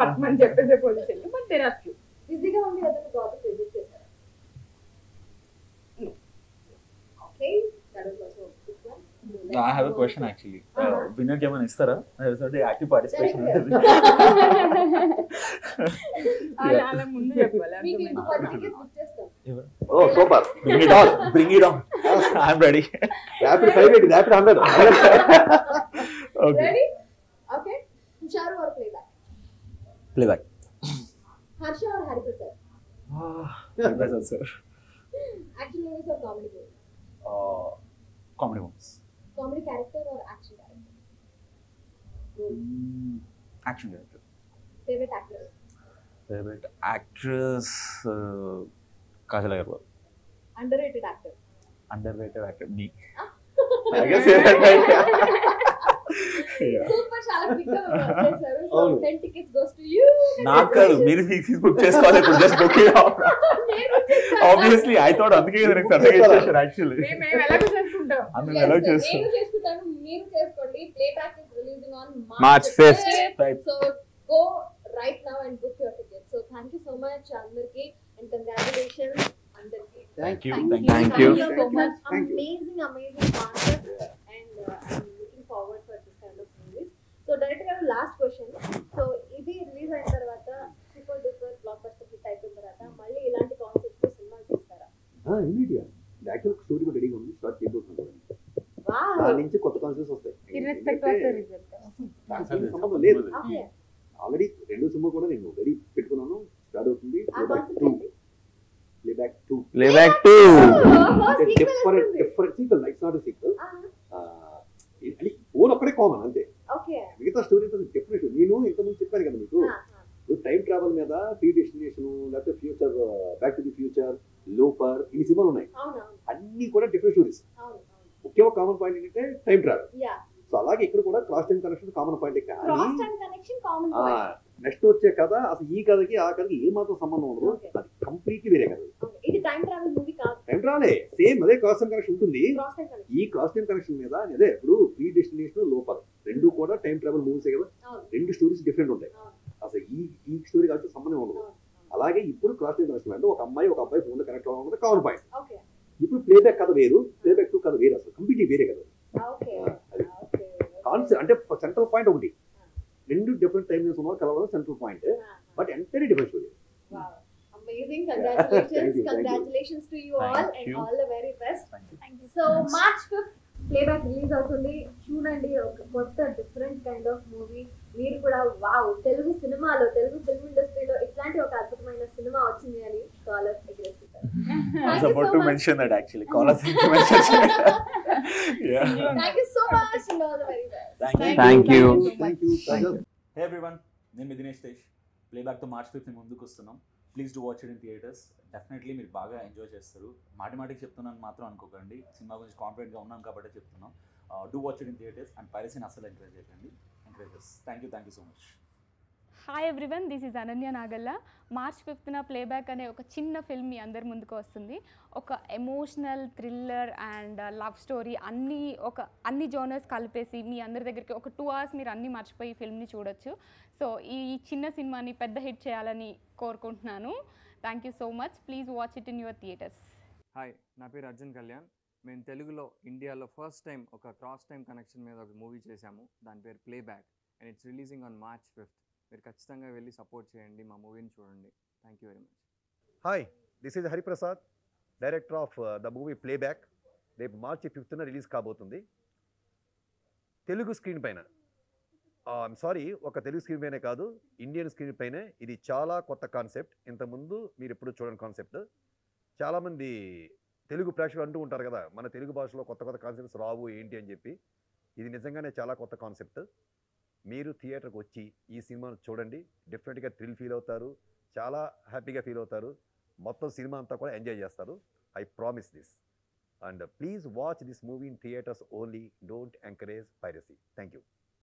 patman cheppese position lo but there are few easy ga undi adha job reject chesara okay that is also No, I have a question actually. Winner jaman istara already active participation untadi. Ala ala mundu cheppala. Meeku inko ten tickets book chestam. Oh super. Bring it on. Bring it on. I am ready. Rapid five it rapid one hundred. Okay. Ready? Okay. Husharu or playback? Playback. हर्ष और हरिप्रसाद। हां हरिप्रसाद सर। एक्शन मूवीज और comedy movies? Uh comedy movies. Comedy character और action character? Action character. Favourite actor? Favourite actress Kajal Aggarwal. Underrated actor? Underrated actor me. I guess right. Super షాలక్ పిక్ అవుతారు sir so ten tickets goes to you నాకరు మీరు ఫిక్స్ బుక్ చేసుకోవాలి just book out obviously I thought అందుకే నేను సర్టిఫికేషన్ యాక్చువల్లీ నేను ఎలా చేసుకుంటాను అందుకే ఎలా చేస్తాను నేను చేసుకుంటాను మీరు చేసుకోండి playback is releasing on March fifth so go right now and book your ticket so thank you so much అందరికి and congratulations అందరికి thank you thank you thank you so much amazing amazing concert and uh, forward for this kind of movies so director garu last question so idi release ayin tarvata super duper blockbuster hit ayin tarvata malli ilanti concepts tho cinema chestara ha immediate the actual story ko ready undi start chestunnadu wow aa nunchi kotta concepts vastayi irrespective of the result concept sambandham ledhu already rendu cinema kuda nenu very pettukunnanu start avutundi playback two playback two different different sequel like not a sequel అది ఓన్ అక్కడే కామన్ అంతే మిగతా స్టోరీతో డెఫినెట్ నేను ఇంతకుముందు చెప్పాను కదా మీకు టైం ట్రావెల్ మీద ప్రీ డెస్టినేషన్ లేకపోతే future back to the future Looper ఇన్ని సినిమాలు ఉన్నాయి అన్ని కూడా డిఫరెంట్ స్టోరీస్ ఒకే ఒక కామన్ పాయింట్ ఏంటంటే టైం ట్రావెల్ సో అలాగే ఇక్కడ కూడా cross time connection common point next వచ్చే కథ అసలు ఈ కథకి ఆ కథకి ఏమాత్రం సంబంధం ఉండదు అది కంప్లీట్లీ వేరే కథ టైం ట్రావెల్ మూవీ కాదు టైం ట్రావెల్ సేమ్ అదే క్రాస్ టైం కనెక్షన్ ఉంటుంది ఈ క్రాస్ టైం కనెక్షన్ మీద అదే ఇప్పుడు ప్రీ డెస్టినేషన్ లోపల రెండు కూడా టైం ట్రావెల్ మూవీసే కదా రెండు స్టోరీస్ డిఫరెంట్ ఉంటాయి అసలు ఈ ఈ స్టోరీ కాదు సంబంధం ఉండదు అలాగే ఇప్పుడు క్రాస్ టైం కనెక్షన్ అంటే ఒక అమ్మాయి ఒక అబ్బాయి ఫోన్లో కనెక్ట్ అవ్వడం ఉంటుంది కామన్ పాయింట్ ఇప్పుడు ప్లేబ్యాక్ కథ వేరు ప్లేబ్యాక్ టూ కథ వేరు అసలు కంప్లీట్లీ వేరే కదా కాన్సెప్ట్ అంటే సెంట్రల్ పాయింట్ ఒకటి రెండు డిఫరెంట్ టైం జోన్స్ ఉన్నారు కలవడం central point but entirely different story amazing congratulations you, congratulations you. to you thank all and you. all the very best thank you, thank you. so yes. March fifth playback release avutundi chudandi oka kotta different kind of movie meer kuda wow telugu cinema lo telugu film industry lo itlanti oka adbhutamaina cinema ochindi ani scholars agree chestaru I was about to mention that actually scholars to mention yeah thank you so much and all the very best thank you thank you thank you hey everyone nenu Dinesh Tesh playback to March fifth ni munduku vastunam please do watch it in theatres definitely మీరు బాగా ఎంజాయ్ చేస్తారు మాటి మాటికి చెప్తున్నాను మాత్రం అనుకోకండి సినిమా గురించి కాన్ఫిడెంట్గా ఉన్నాను కాబట్టి చెప్తున్నాం do watch it in theatres and పైరసీని అసలు ఎంకరేజ్ చేయకండి encourages thank you thank you so much hi everyone this is Ananya Nagalla March ఫిఫ్త్న ప్లేబ్యాక్ అనే ఒక చిన్న ఫిల్మ్ మీ అందరి ముందుకు వస్తుంది ఒక emotional thriller and love story అన్నీ ఒక అన్ని జోనర్స్ కలిపేసి మీ అందరి దగ్గరికి ఒక టూ అవర్స్ మీరు అన్నీ మర్చిపోయి ఫిల్మ్ని చూడొచ్చు సో ఈ చిన్న సినిమాని పెద్ద హిట్ చేయాలని కోరుకుంటున్నాను thank you so much please watch it in your theatres hi నా పేరు అర్జున్ కళ్యాణ్ మేము తెలుగులో ఇండియాలో ఫస్ట్ టైం ఒక క్రాస్ టైం కనెక్షన్ మీద ఒక మూవీ చేశాము దాని పేరు playback and it's releasing on March fifth మీరు ఖచ్చితంగా వెళ్ళి సపోర్ట్ చేయండి మా మూవీని చూడండి thank you very much hi this is Hariprasad director of the movie playback రేపు మార్చి ఫిఫ్త్న రిలీజ్ కాబోతుంది తెలుగు స్క్రీన్ పైన ఐఎమ్ సారీ ఒక తెలుగు స్క్రీన్ పైనే కాదు ఇండియన్ స్క్రీన్ పైనే ఇది చాలా కొత్త కాన్సెప్ట్ ఇంతకుముందు మీరు ఎప్పుడు చూడని కాన్సెప్ట్ చాలామంది తెలుగు ప్రేక్షకులు అంటూ ఉంటారు కదా మన తెలుగు భాషలో కొత్త కొత్త కాన్సెప్ట్స్ రావు ఏంటి అని చెప్పి ఇది నిజంగానే చాలా కొత్త కాన్సెప్ట్ మీరు థియేటర్కి వచ్చి ఈ సినిమాను చూడండి డెఫినెట్గా థ్రిల్ ఫీల్ అవుతారు చాలా హ్యాపీగా ఫీల్ అవుతారు మొత్తం సినిమా అంతా కూడా ఎంజాయ్ చేస్తారు I promise this and please watch this movie in theatres only don't encourage piracy thank you